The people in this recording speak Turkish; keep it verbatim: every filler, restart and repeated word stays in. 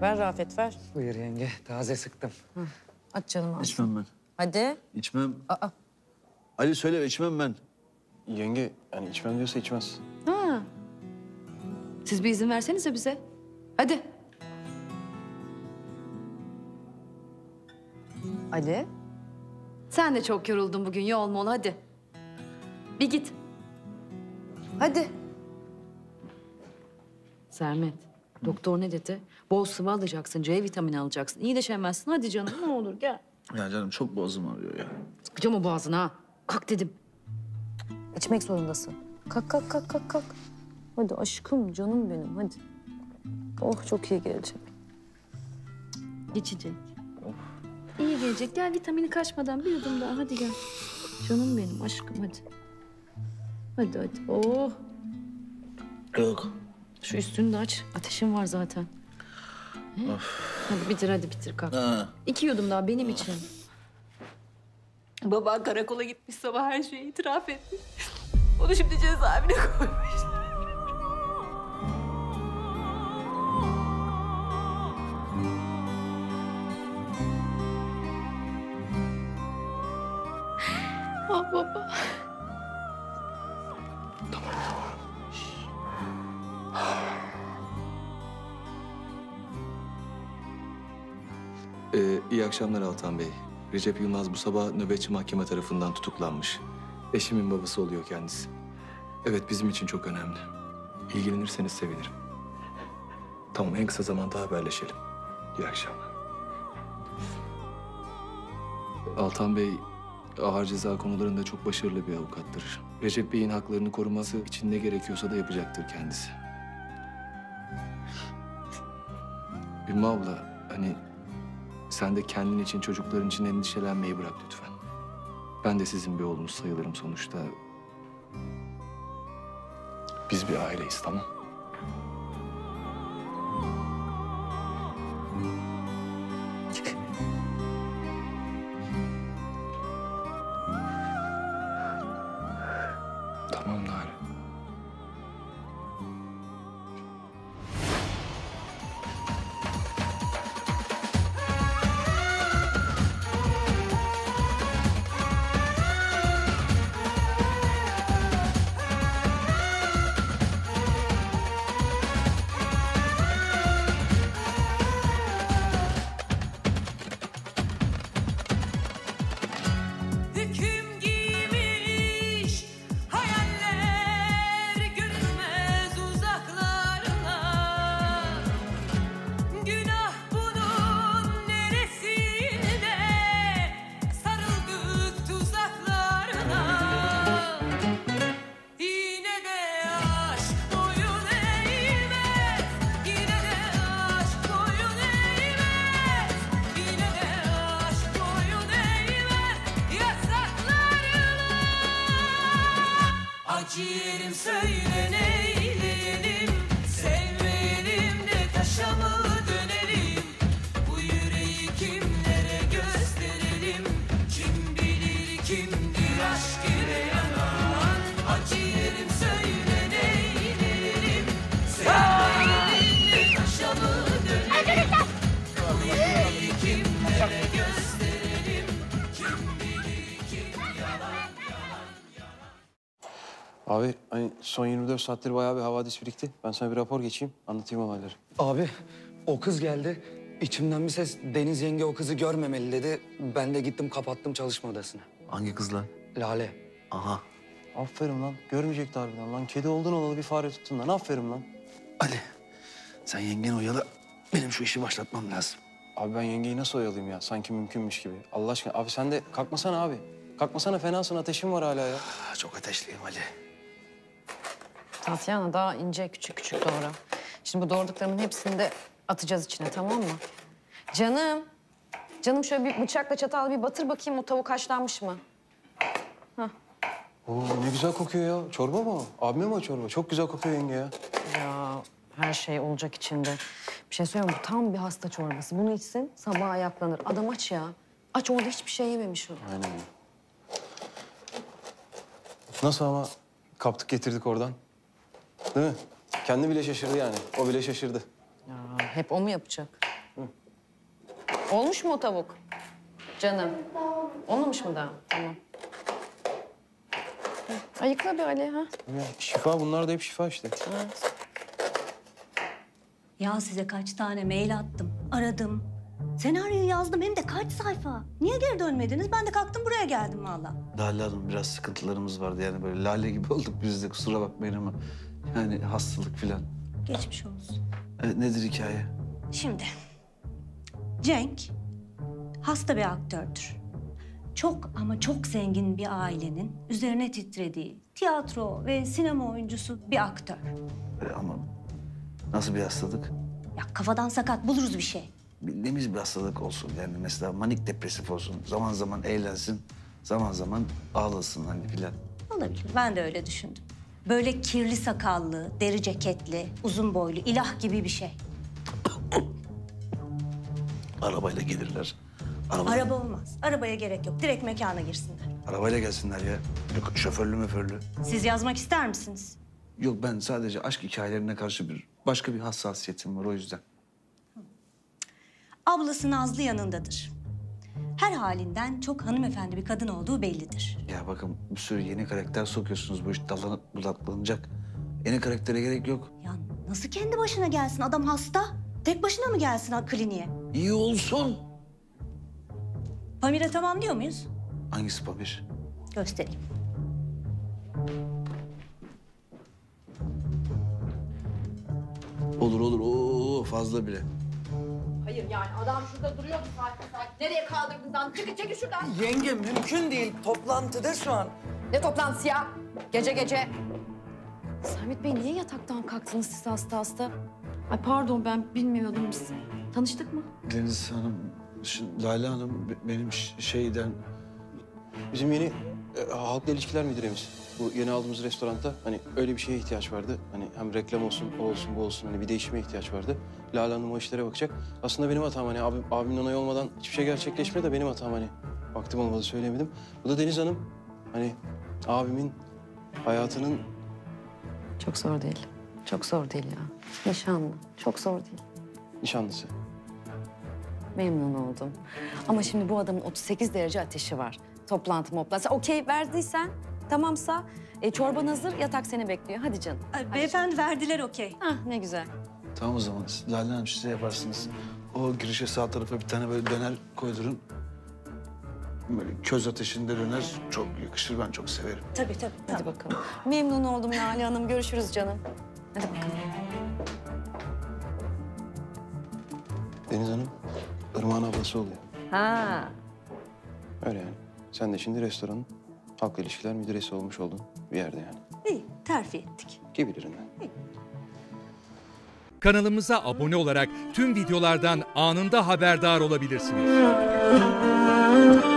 Ver Rafet, ver. Buyur yenge, taze sıktım. Hı. Aç canım ağzını. İçmem ben. Hadi. İçmem. Aa. Ali söyle, içmem ben. Yenge, yani içmem diyorsa içmez. Ha. Siz bir izin versenize bize. Hadi. Ali. Sen de çok yoruldun bugün, yorulma onu hadi. Bir git. Hadi. Sermet, hı, doktor ne dedi? Bol sıvı alacaksın, C vitamini alacaksın. İyileşemezsin, hadi canım ne olur gel. Ya canım çok boğazım ağrıyor ya. Sıkacağım o boğazını ha. Kalk dedim. İçmek zorundasın. Kalk, kalk, kalk, kalk, kalk. Hadi aşkım, canım benim, hadi. Oh, çok iyi gelecek. Geçecek. Oh. İyi gelecek. Gel vitamini kaçmadan bir yudum daha, hadi gel. Canım benim, aşkım, hadi. Hadi, hadi, oh. Yok. Şu üstünü de aç, ateşin var zaten. Hadi bitir, hadi bitir, kalk. Ha. İki yudum daha benim için. Baba karakola gitmiş, sabah her şeyi itiraf etmiş. Onu şimdi cezaevine koymuş. Ah baba. Tamam, tamam. Ee, iyi akşamlar Altan Bey. Recep Yılmaz bu sabah nöbetçi mahkeme tarafından tutuklanmış. Eşimin babası oluyor kendisi. Evet, bizim için çok önemli. İlgilenirseniz sevinirim. Tamam, en kısa zamanda haberleşelim. İyi akşamlar. Altan Bey ağır ceza konularında çok başarılı bir avukattır. Recep Bey'in haklarını koruması için ne gerekiyorsa da yapacaktır kendisi. Ümmü abla, hani sen de kendin için, çocukların için endişelenmeyi bırak lütfen. Ben de sizin bir oğlunuz sayılırım sonuçta. Biz bir aileyiz, tamam? Tamam Narin. Abi hani son yirmi dört saattir bayağı bir havadis birikti. Ben sana bir rapor geçeyim, anlatayım olayları. Abi o kız geldi, içimden bir ses Deniz yenge o kızı görmemeli dedi. Ben de gittim kapattım çalışma odasına. Hangi kız lan? Lale. Aha. Aferin lan, görmeyecekti harbiden lan. Kedi oldun olalı bir fare tuttun lan, aferin lan. Ali, sen yengen oyalı, benim şu işi başlatmam lazım. Abi ben yengeyi nasıl oyalayayım ya, sanki mümkünmüş gibi. Allah aşkına abi sen de kalkmasana abi. Kalkmasana, fenasın, ateşin var hala ya. Çok ateşliyim Ali. Tatyana daha ince küçük küçük doğra. Şimdi bu doğradıklarımın hepsini de atacağız içine, tamam mı? Canım. Canım şöyle bir bıçakla çatal bir batır bakayım, o tavuk haşlanmış mı? Hah. Oo, ne güzel kokuyor ya. Çorba mı? Abime mi o çorba? Çok güzel kokuyor yenge ya. Ya her şey olacak içinde. Bir şey söyleyeyim, bu tam bir hasta çorbası. Bunu içsin sabah ayaklanır. Adam aç ya. Aç, orada hiçbir şey yememiş o. Aynen. Nasıl ama kaptık getirdik oradan? Değil mi? Kendi bile şaşırdı yani. O bile şaşırdı. Ya, hep o mu yapacak? Olmuş mu o tavuk? Canım. Olmamış mı daha? Tamam. Ayıkla bir Ali ha. Şifa, bunlar da hep şifa işte. Evet. Ya size kaç tane mail attım, aradım. Senaryoyu yazdım hem de kaç sayfa. Niye geri dönmediniz? Ben de kalktım buraya geldim valla. Lale Hanım, biraz sıkıntılarımız vardı yani böyle Lale gibi olduk biz de, kusura bakmayın ama. Yani hastalık filan. Geçmiş olsun. Evet, nedir hikaye? Şimdi Cenk hasta bir aktördür. Çok ama çok zengin bir ailenin üzerine titrediği tiyatro ve sinema oyuncusu bir aktör. E ama nasıl bir hastalık? Ya kafadan sakat, buluruz bir şey. Bildiğimiz bir hastalık olsun yani, mesela manik depresif olsun. Zaman zaman eğlensin, zaman zaman ağlasın hani filan. Olabilir, ben de öyle düşündüm. Böyle kirli sakallı, deri ceketli, uzun boylu, ilah gibi bir şey. Arabayla gelirler. Araba, Araba olmaz. Arabaya gerek yok. Direkt mekana girsinler. Arabayla gelsinler ya. Yok şoförlü möförlü. Siz yazmak ister misiniz? Yok, ben sadece aşk hikayelerine karşı bir başka bir hassasiyetim var, o yüzden. Hı. Ablası Nazlı yanındadır. Her halinden çok hanımefendi bir kadın olduğu bellidir. Ya bakın, bir sürü yeni karakter sokuyorsunuz, bu iş dalanıp budaklanacak. Yeni karaktere gerek yok. Ya nasıl kendi başına gelsin? Adam hasta. Tek başına mı gelsin kliniğe? İyi olsun. Pamir'e tamam diyor muyuz? Hangisi Pamir? Göstereyim. Olur olur, ooo fazla bile. Hayır yani adam şurada duruyor bu saat saat. Nereye kaldırdınız lan? Çıkın çekin şuradan. Yenge mümkün değil, toplantıda şu an. Ne toplantısı ya? Gece gece. Sermet Bey, niye yataktan kalktınız siz hasta hasta? Ay pardon, ben bilmiyordum biz. Tanıştık mı? Deniz Hanım, şimdi Lale Hanım benim şeyden... Bizim yeni e, halkla ilişkiler müdüremiz. Bu yeni aldığımız restoranda hani öyle bir şeye ihtiyaç vardı. Hani hem reklam olsun, o olsun, bu olsun, hani bir değişime ihtiyaç vardı. Lale Hanım o işlere bakacak. Aslında benim hatam hani abim, abimin onayı olmadan hiçbir şey gerçekleşmedi de benim hatam hani. Vaktim olmadı, söyleyemedim. Bu da Deniz Hanım. Hani abimin hayatının... Çok zor değil. Çok zor değil ya. Nişanlı. Çok zor değil. Nişanlısı. Memnun oldum. Ama şimdi bu adamın otuz sekiz derece ateşi var. Toplantı moplantı. Okey verdiysen, tamamsa e, çorban hazır, yatak seni bekliyor. Hadi canım. Ay, beyefendi canım. Verdiler okey. Ah ne güzel. Tamam o zaman. Lale Hanım siz de yaparsınız. O girişe sağ tarafa bir tane böyle döner koydurun. Böyle köz ateşinde döner çok yakışır. Ben çok severim. Tabii tabii. Hadi tamam. Bakalım. Memnun oldum Lale Hanım. Görüşürüz canım. Hadi bakalım. Deniz Hanım, Irmak'ın ablası oluyor. Ha. Öyle yani. Sen de şimdi restoranın halkla ilişkiler müdüresi olmuş oldun bir yerde yani. İyi, terfi ettik. Ki bilirim ben. İyi. Kanalımıza abone olarak tüm videolardan anında haberdar olabilirsiniz.